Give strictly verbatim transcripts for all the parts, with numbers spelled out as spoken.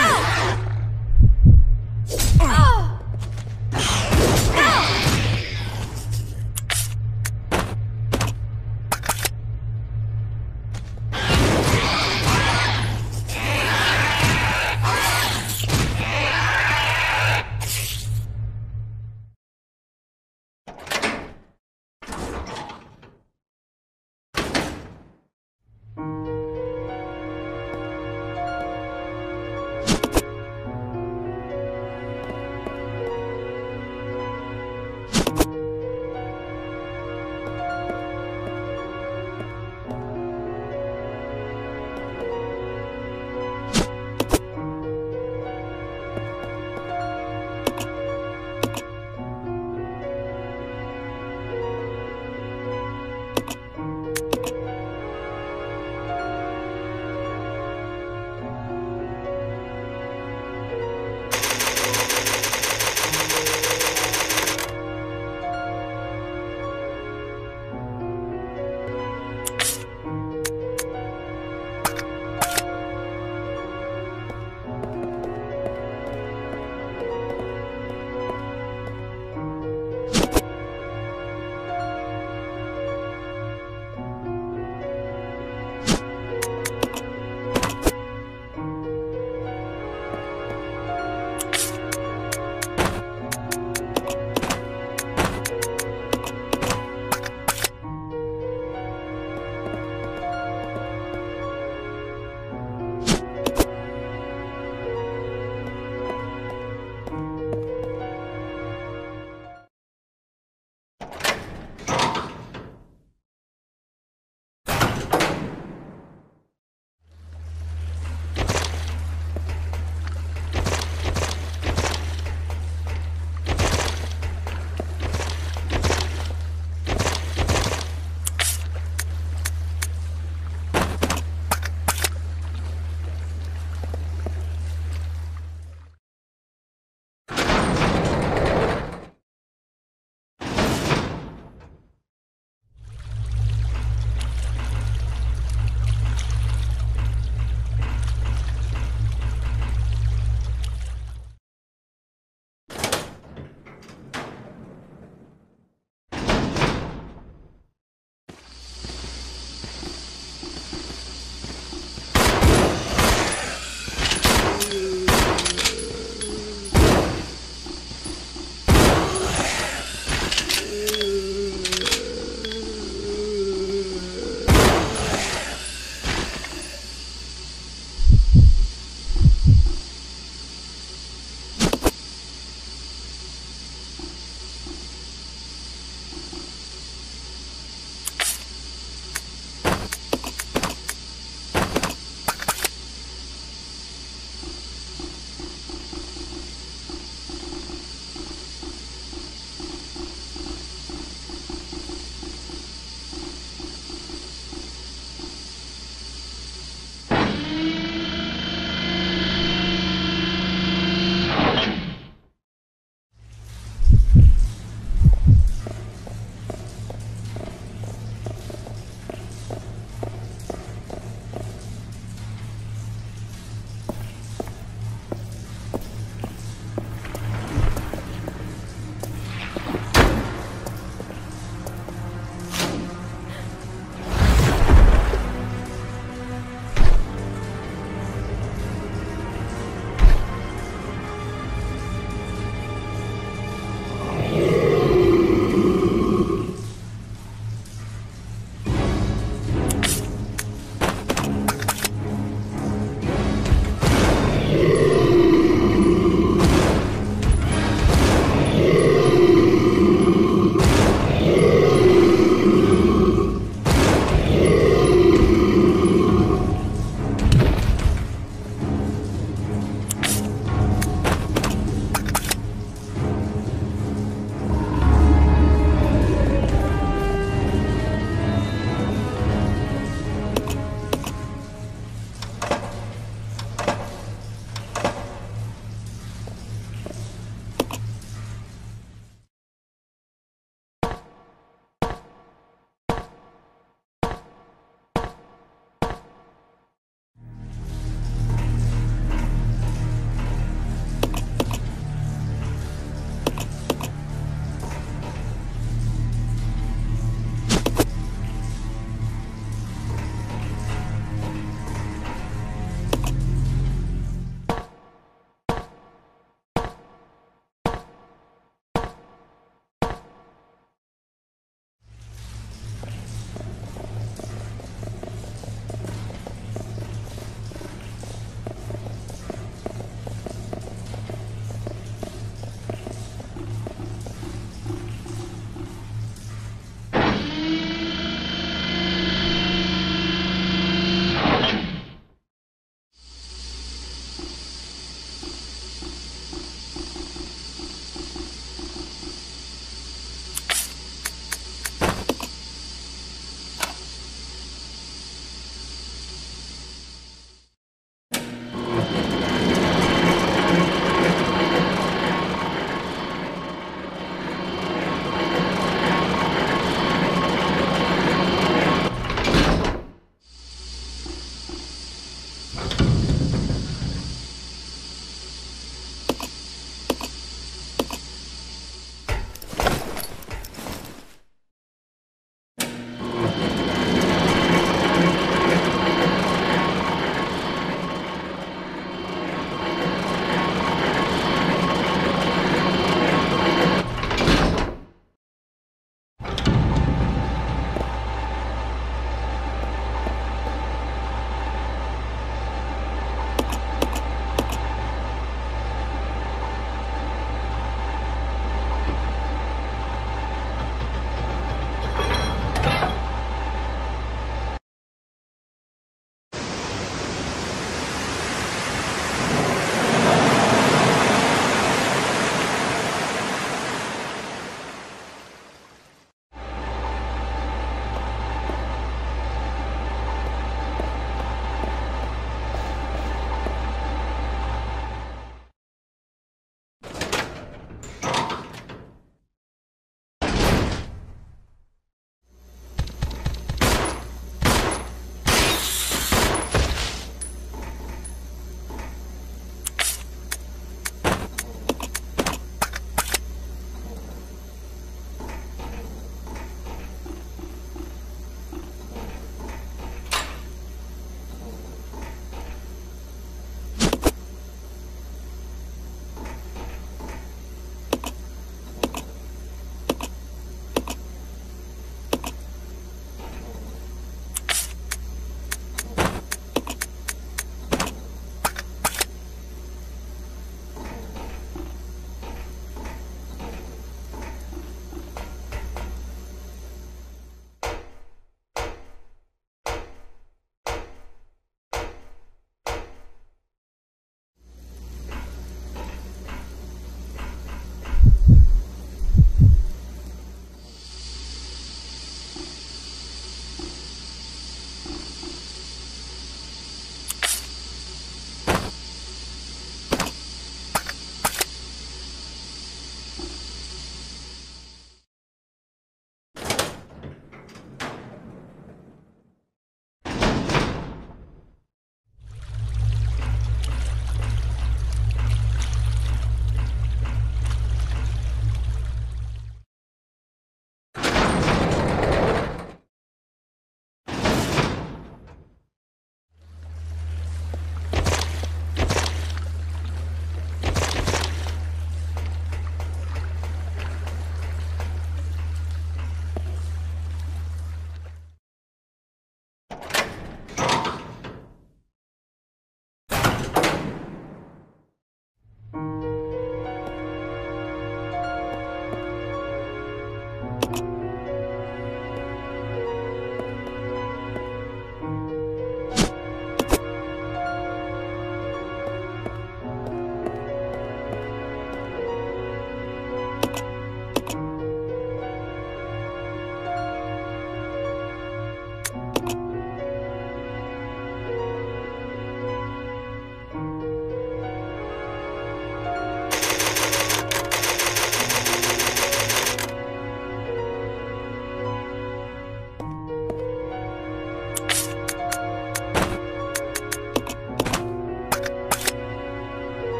Ah!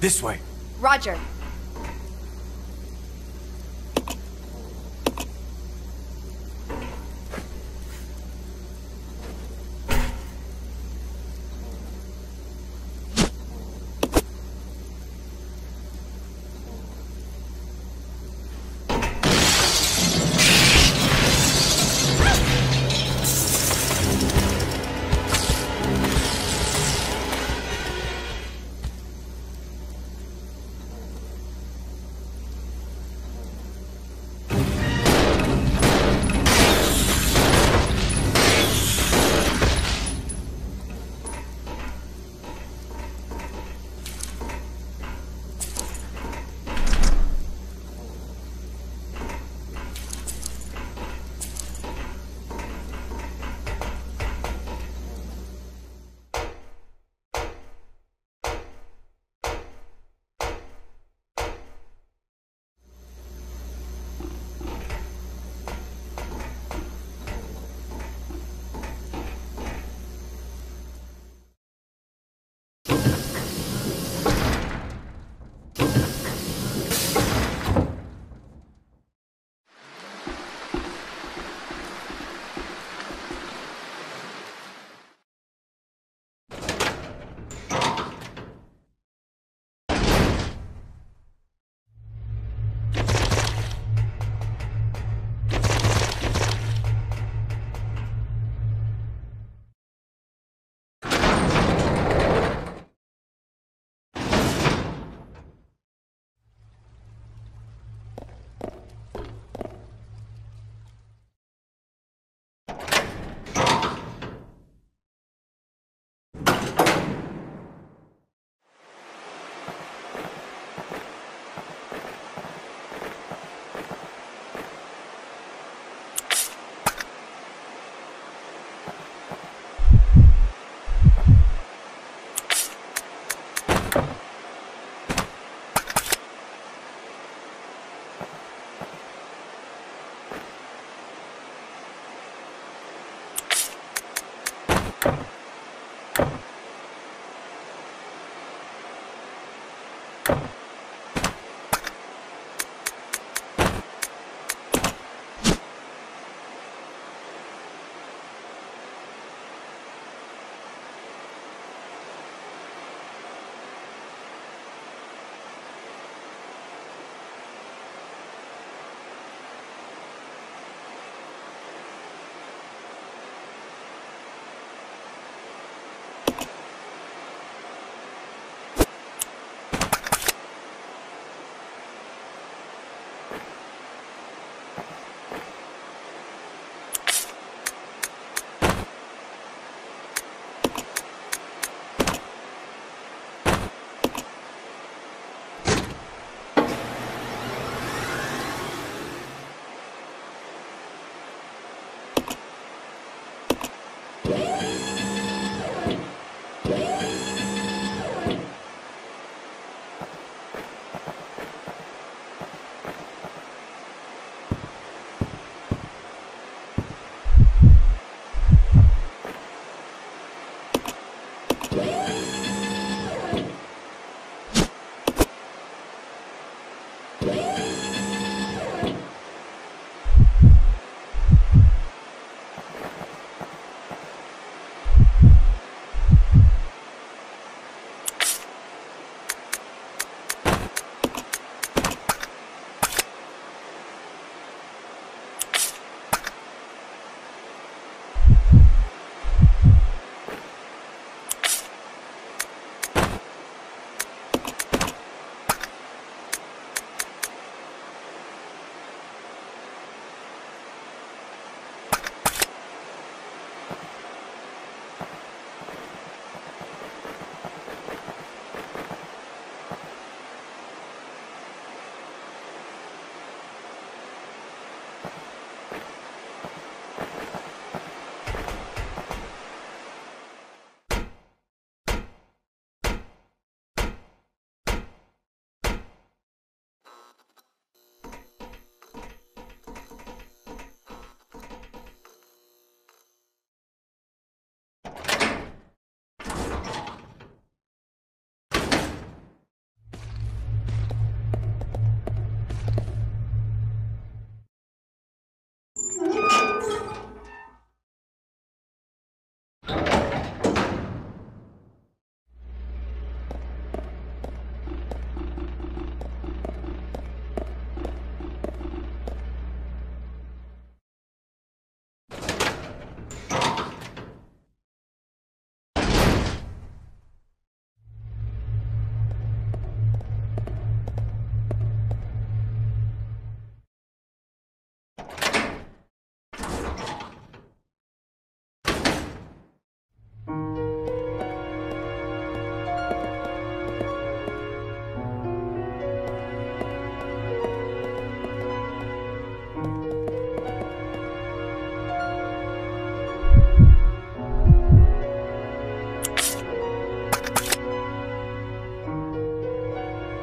This way. Roger.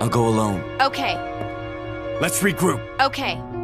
I'll go alone. Okay. Let's regroup. Okay.